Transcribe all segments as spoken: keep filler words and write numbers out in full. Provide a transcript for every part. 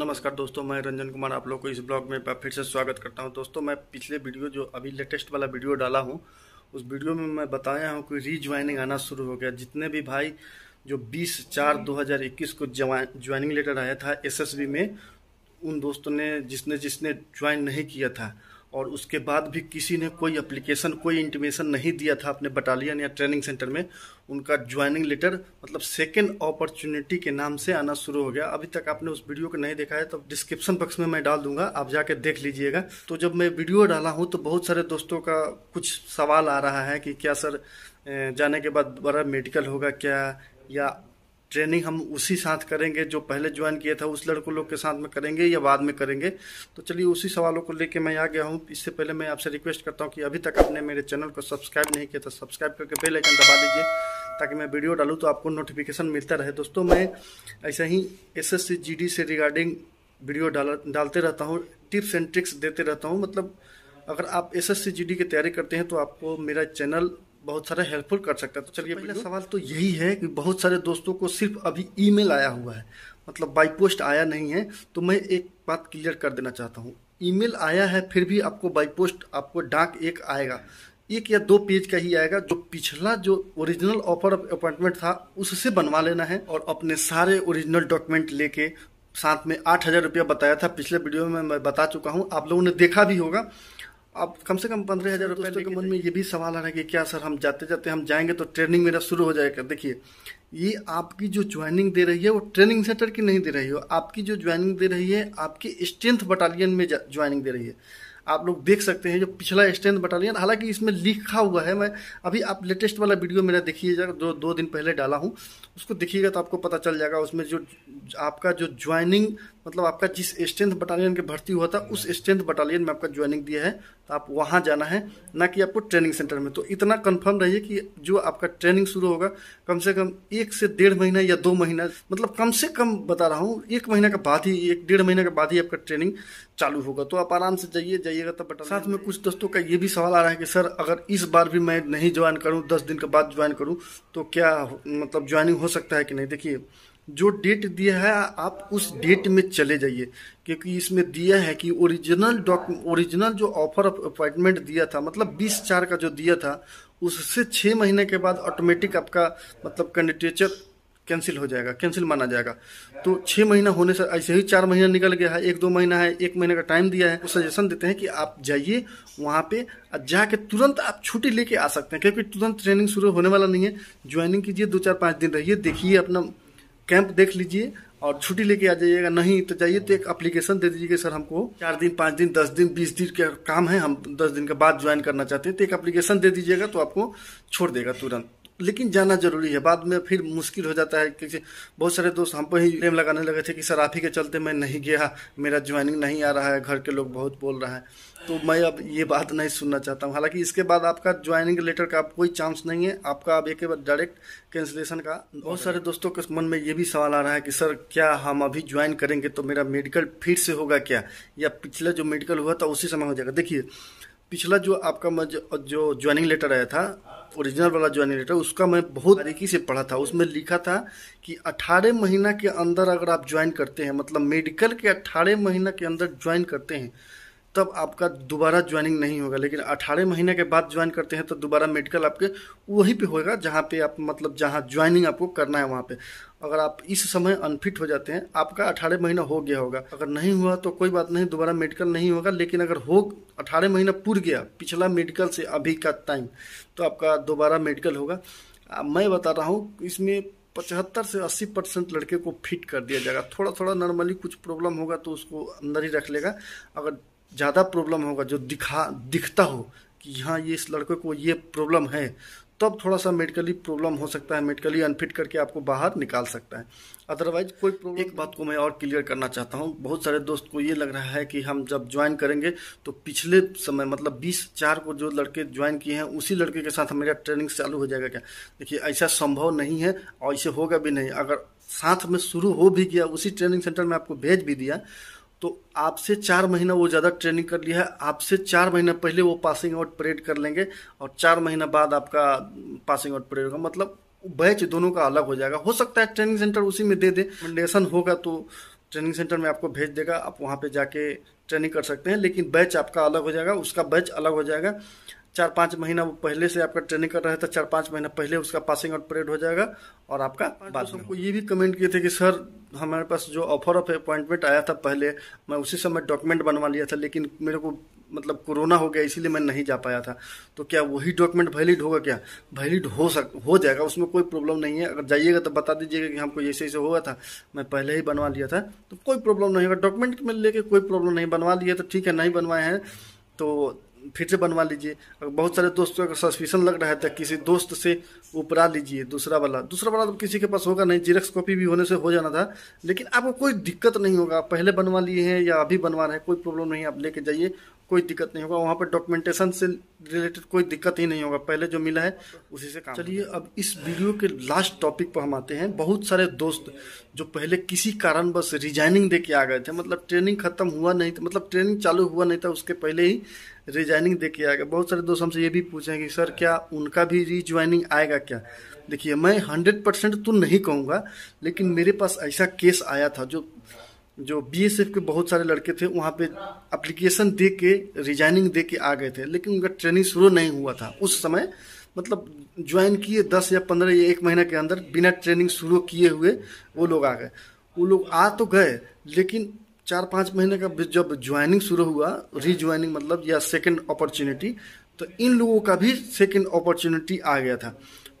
नमस्कार दोस्तों, मैं रंजन कुमार आप लोग को इस ब्लॉग में फिर से स्वागत करता हूं। दोस्तों, मैं पिछले वीडियो जो अभी लेटेस्ट वाला वीडियो डाला हूं, उस वीडियो में मैं बताया हूं कि रीज्वाइनिंग आना शुरू हो गया। जितने भी भाई जो बीस चार दो हज़ार इक्कीस को ज्वाइनिंग लेटर आया था एसएसबी में, उन दोस्तों ने जिसने जिसने ज्वाइन नहीं किया था और उसके बाद भी किसी ने कोई एप्लीकेशन कोई इंटीमेशन नहीं दिया था अपने बटालियन या ट्रेनिंग सेंटर में, उनका ज्वाइनिंग लेटर मतलब सेकंड अपॉर्चुनिटी के नाम से आना शुरू हो गया। अभी तक आपने उस वीडियो को नहीं देखा है तो डिस्क्रिप्शन बॉक्स में मैं डाल दूंगा, आप जाके देख लीजिएगा। तो जब मैं वीडियो डाला हूँ तो बहुत सारे दोस्तों का कुछ सवाल आ रहा है कि क्या सर जाने के बाद बड़ा मेडिकल होगा क्या, या ट्रेनिंग हम उसी साथ करेंगे जो पहले ज्वाइन किया था उस लड़कों लोग के साथ में करेंगे या बाद में करेंगे। तो चलिए उसी सवालों को लेके मैं आ गया हूँ। इससे पहले मैं आपसे रिक्वेस्ट करता हूँ कि अभी तक आपने मेरे चैनल को सब्सक्राइब नहीं किया तो सब्सक्राइब करके बेल आइकन दबा दीजिए ताकि मैं वीडियो डालूँ तो आपको नोटिफिकेशन मिलता रहे। दोस्तों, मैं ऐसा ही S S C G D से रिगार्डिंग वीडियो डाल डालते रहता हूँ, टिप्स एंड ट्रिक्स देते रहता हूँ। मतलब अगर आप S S C G D की तैयारी करते हैं तो आपको मेरा चैनल बहुत सारा हेल्पफुल कर सकता है। तो चलिए, पहला सवाल तो यही है कि बहुत सारे दोस्तों को सिर्फ अभी ईमेल आया हुआ है, मतलब बाय पोस्ट आया नहीं है। तो मैं एक बात क्लियर कर देना चाहता हूँ, ईमेल आया है फिर भी आपको बाय पोस्ट आपको डाक एक आएगा, एक या दो पेज का ही आएगा। जो पिछला जो ओरिजिनल ऑफर ऑफ अपॉइंटमेंट था उससे बनवा लेना है और अपने सारे ओरिजिनल डॉक्यूमेंट लेके, साथ में आठ हज़ार रुपया बताया था पिछले वीडियो में, मैं बता चुका हूँ, आप लोगों ने देखा भी होगा। अब कम से कम पंद्रह हज़ार रुपये के मन में ये भी सवाल आ रहा है कि क्या सर हम जाते जाते हम जाएंगे तो ट्रेनिंग मेरा शुरू हो जाएगा। देखिए, ये आपकी जो ज्वाइनिंग दे रही है वो ट्रेनिंग सेंटर की नहीं दे रही है, आपकी जो ज्वाइनिंग दे रही है आपकी स्ट्रेंथ बटालियन में ज्वाइनिंग दे रही है। आप लोग देख सकते हैं जो पिछला स्ट्रेंथ बटालियन, हालांकि इसमें लिखा हुआ है, मैं अभी आप लेटेस्ट वाला वीडियो मेरा देखिएगा जो दो दिन पहले डाला हूँ उसको देखिएगा तो आपको पता चल जाएगा। उसमें जो आपका जो ज्वाइनिंग मतलब आपका जिस स्ट्रेंथ बटालियन के भर्ती हुआ था उस स्ट्रेंथ बटालियन में आपका ज्वाइनिंग दिया है, तो आप वहाँ जाना है, ना कि आपको ट्रेनिंग सेंटर में। तो इतना कन्फर्म रहिए कि जो आपका ट्रेनिंग शुरू होगा कम से कम एक से डेढ़ महीना या दो महीना, मतलब कम से कम बता रहा हूँ, एक महीना के बाद ही, एक डेढ़ महीने के बाद ही आपका ट्रेनिंग चालू होगा। तो आप आराम से जाइए जाइएगा तो बटालियन। साथ में कुछ दोस्तों का ये भी सवाल आ रहा है कि सर अगर इस बार भी मैं नहीं ज्वाइन करूँ, दस दिन के बाद ज्वाइन करूँ तो क्या मतलब ज्वाइनिंग हो सकता है कि नहीं। देखिए, जो डेट दिया है आप उस डेट में चले जाइए, क्योंकि इसमें दिया है कि ओरिजिनल डॉक ओरिजिनल जो ऑफर ऑफ अपॉइंटमेंट दिया था मतलब बीस चार का जो दिया था उससे छः महीने के बाद ऑटोमेटिक आपका मतलब कैंडिडेचर कैंसिल हो जाएगा, कैंसिल माना जाएगा। तो छः महीना होने से ऐसे ही चार महीना निकल गया है, एक दो महीना है, एक महीने का टाइम दिया है। तो सजेशन देते हैं कि आप जाइए वहाँ पे, जाके तुरंत आप छुट्टी लेके आ सकते हैं क्योंकि तुरंत ट्रेनिंग शुरू होने वाला नहीं है। ज्वाइनिंग कीजिए, दो चार पाँच दिन रहिए, देखिए अपना कैंप देख लीजिए और छुट्टी लेके आ जाइएगा। नहीं तो जाइए तो एक एप्लीकेशन दे दीजिएगा, सर हमको चार दिन पाँच दिन दस दिन बीस दिन का काम है, हम दस दिन के बाद ज्वाइन करना चाहते हैं, तो एक एप्लीकेशन दे दीजिएगा तो आपको छोड़ देगा तुरंत। लेकिन जाना जरूरी है, बाद में फिर मुश्किल हो जाता है क्योंकि बहुत सारे दोस्त हम पर ही ब्लेम लगाने लगे थे कि सर आप ही के चलते मैं नहीं गया, मेरा ज्वाइनिंग नहीं आ रहा है, घर के लोग बहुत बोल रहा है। तो मैं अब ये बात नहीं सुनना चाहता हूँ। हालांकि इसके बाद आपका ज्वाइनिंग लेटर का कोई चांस नहीं है, आपका अब एक बार डायरेक्ट कैंसिलेशन का। बहुत सारे दोस्तों के मन में ये भी सवाल आ रहा है कि सर क्या हम अभी ज्वाइन करेंगे तो मेरा मेडिकल फिर से होगा क्या, या पिछला जो मेडिकल हुआ था उसी समय हो जाएगा। देखिए, पिछला जो आपका जो ज्वाइनिंग लेटर आया था ओरिजिनल वाला ज्वाइनिंग लेटर, उसका मैं बहुत बारीकी से पढ़ा था। उसमें लिखा था कि अठारह महीना के अंदर अगर आप ज्वाइन करते हैं, मतलब मेडिकल के अठारह महीना के अंदर ज्वाइन करते हैं तब आपका दोबारा ज्वाइनिंग नहीं होगा। लेकिन अठारह महीने के बाद ज्वाइन करते हैं तो दोबारा मेडिकल आपके वहीं पे होगा जहाँ पे आप मतलब जहाँ ज्वाइनिंग आपको करना है वहाँ पे। अगर आप इस समय अनफिट हो जाते हैं, आपका अठारह महीना हो गया होगा, अगर नहीं हुआ तो कोई बात नहीं, दोबारा मेडिकल नहीं होगा। लेकिन अगर हो अठारह महीना पूर गया पिछला मेडिकल से अभी का टाइम, तो आपका दोबारा मेडिकल होगा। मैं बता रहा हूँ इसमें पचहत्तर से अस्सी परसेंट लड़के को फिट कर दिया जाएगा। थोड़ा थोड़ा नॉर्मली कुछ प्रॉब्लम होगा तो उसको अंदर ही रख लेगा। अगर ज़्यादा प्रॉब्लम होगा, जो दिखा दिखता हो कि हाँ ये इस लड़के को ये प्रॉब्लम है, तब थोड़ा सा मेडिकली प्रॉब्लम हो सकता है, मेडिकली अनफिट करके आपको बाहर निकाल सकता है, अदरवाइज कोई प्रॉब्लम। एक बात को मैं और क्लियर करना चाहता हूँ, बहुत सारे दोस्त को ये लग रहा है कि हम जब ज्वाइन करेंगे तो पिछले समय मतलब बीस चार को जो लड़के ज्वाइन किए हैं उसी लड़के के साथ मेरा ट्रेनिंग चालू हो जाएगा क्या। देखिए, ऐसा संभव नहीं है और ऐसे होगा भी नहीं। अगर साथ में शुरू हो भी गया, उसी ट्रेनिंग सेंटर में आपको भेज भी दिया, तो आपसे चार महीना वो ज़्यादा ट्रेनिंग कर लिया है, आपसे चार महीना पहले वो पासिंग आउट परेड कर लेंगे और चार महीना बाद आपका पासिंग आउट परेड होगा, मतलब बैच दोनों का अलग हो जाएगा। हो सकता है ट्रेनिंग सेंटर उसी में दे दे, रिकमेंडेशन होगा तो ट्रेनिंग सेंटर में आपको भेज देगा, आप वहाँ पे जाके ट्रेनिंग कर सकते हैं। लेकिन बैच आपका अलग हो जाएगा, उसका बैच अलग हो जाएगा। चार पाँच महीना वो पहले से आपका ट्रेनिंग कर रहा है तो चार पाँच महीना पहले उसका पासिंग आउट पीरियड हो जाएगा। और आपका बात सबको ये भी कमेंट किए थे कि सर हमारे पास जो ऑफर ऑफ अपॉइंटमेंट आया था पहले मैं उसी समय डॉक्यूमेंट बनवा लिया था, लेकिन मेरे को मतलब कोरोना हो गया इसीलिए मैं नहीं जा पाया था, तो क्या वही डॉक्यूमेंट वैलिड होगा? क्या वैलिड हो सक हो जाएगा, उसमें कोई प्रॉब्लम नहीं है। अगर जाइएगा तो बता दीजिएगा कि हमको ऐसे ऐसे हुआ था, मैं पहले ही बनवा लिया था, तो कोई प्रॉब्लम नहीं होगा। डॉक्यूमेंट में लेके कोई प्रॉब्लम नहीं, बनवा लिए तो ठीक है, नहीं बनवाए हैं तो फिर से बनवा लीजिए। अगर बहुत सारे दोस्तों का सस्पेंशन लग रहा है तो किसी दोस्त से उपरा लीजिए, दूसरा वाला दूसरा वाला तो किसी के पास होगा नहीं, जीरक्स कॉपी भी होने से हो जाना था। लेकिन आपको कोई दिक्कत नहीं होगा, पहले बनवा लिए हैं या अभी बनवा रहे हैं, कोई प्रॉब्लम नहीं, आप लेके जाइए, कोई दिक्कत नहीं होगा। वहाँ पर डॉक्यूमेंटेशन से रिलेटेड कोई दिक्कत ही नहीं होगा, पहले जो मिला है उसी से काम। चलिए अब इस वीडियो के लास्ट टॉपिक पर हम आते हैं। बहुत सारे दोस्त जो पहले किसी कारणवश रिजाइनिंग दे के आ गए थे, मतलब ट्रेनिंग खत्म हुआ नहीं था, मतलब ट्रेनिंग चालू हुआ नहीं था उसके पहले ही रिजाइनिंग दे के आ गए। बहुत सारे दोस्त हमसे ये भी पूछे कि सर क्या उनका भी रिज्वाइनिंग आएगा क्या? देखिए मैं हंड्रेड परसेंट तो नहीं कहूँगा, लेकिन मेरे पास ऐसा केस आया था जो जो बीएसएफ के बहुत सारे लड़के थे, वहाँ पे एप्लीकेशन दे के रिजाइनिंग दे के आ गए थे, लेकिन उनका ट्रेनिंग शुरू नहीं हुआ था उस समय, मतलब ज्वाइन किए दस या पंद्रह या एक महीना के अंदर बिना ट्रेनिंग शुरू किए हुए वो लोग आ गए। वो लोग आ तो गए, लेकिन चार पाँच महीने का जब ज्वाइनिंग शुरू हुआ, रीज्वाइनिंग मतलब या सेकेंड अपॉर्चुनिटी, तो इन लोगों का भी सेकेंड अपॉर्चुनिटी आ गया था।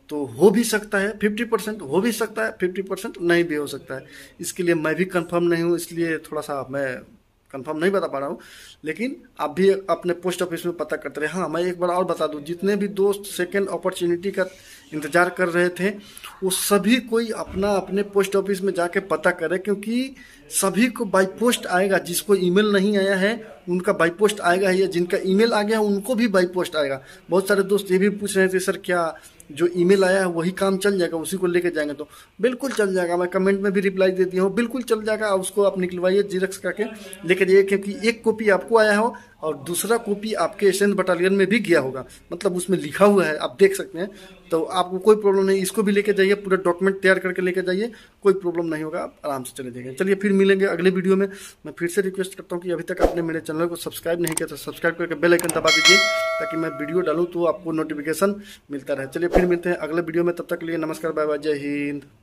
तो हो भी सकता है फिफ्टी परसेंट हो भी सकता है, फिफ्टी परसेंट नहीं भी हो सकता है, इसके लिए मैं भी कंफर्म नहीं हूँ, इसलिए थोड़ा सा मैं कंफर्म नहीं बता पा रहा हूँ। लेकिन आप भी अपने पोस्ट ऑफिस में पता करते रहे। हाँ मैं एक बार और बता दूँ, जितने भी दोस्त सेकंड अपॉर्चुनिटी का इंतज़ार कर रहे थे वो सभी कोई अपना अपने पोस्ट ऑफिस में जाके पता करे, क्योंकि सभी को बाई पोस्ट आएगा। जिसको ईमेल नहीं आया है उनका बाई पोस्ट आएगा ही, या जिनका ईमेल आ गया है उनको भी बाई पोस्ट आएगा। बहुत सारे दोस्त ये भी पूछ रहे थे सर क्या जो ईमेल आया है वही काम चल जाएगा, उसी को लेके जाएंगे? तो बिल्कुल चल जाएगा, मैं कमेंट में भी रिप्लाई दे दिया हूँ, बिल्कुल चल जाएगा। उसको आप निकलवाइए, जीरक्स करके लेके जाइए, क्योंकि एक कॉपी आपको आया हो और दूसरा कॉपी आपके एशियन बटालियन में भी गया होगा, मतलब उसमें लिखा हुआ है, आप देख सकते हैं, तो आपको कोई प्रॉब्लम नहीं। इसको भी लेके जाइए, पूरा डॉक्यूमेंट तैयार करके लेके जाइए, कोई प्रॉब्लम नहीं होगा, आप आराम से चले जाइए। चलिए फिर मिलेंगे अगले वीडियो में। मैं फिर से रिक्वेस्ट करता हूँ कि अभी तक आपने मेरे चैनल को सब्सक्राइब नहीं किया तो सब्सक्राइब करके बेल आइकन दबा दीजिए, ताकि मैं वीडियो डालूँ तो आपको नोटिफिकेशन मिलता रहे। चलिए फिर मिलते हैं अगले वीडियो में, तब तक के लिए नमस्कार, बाय बाय, जय हिंद।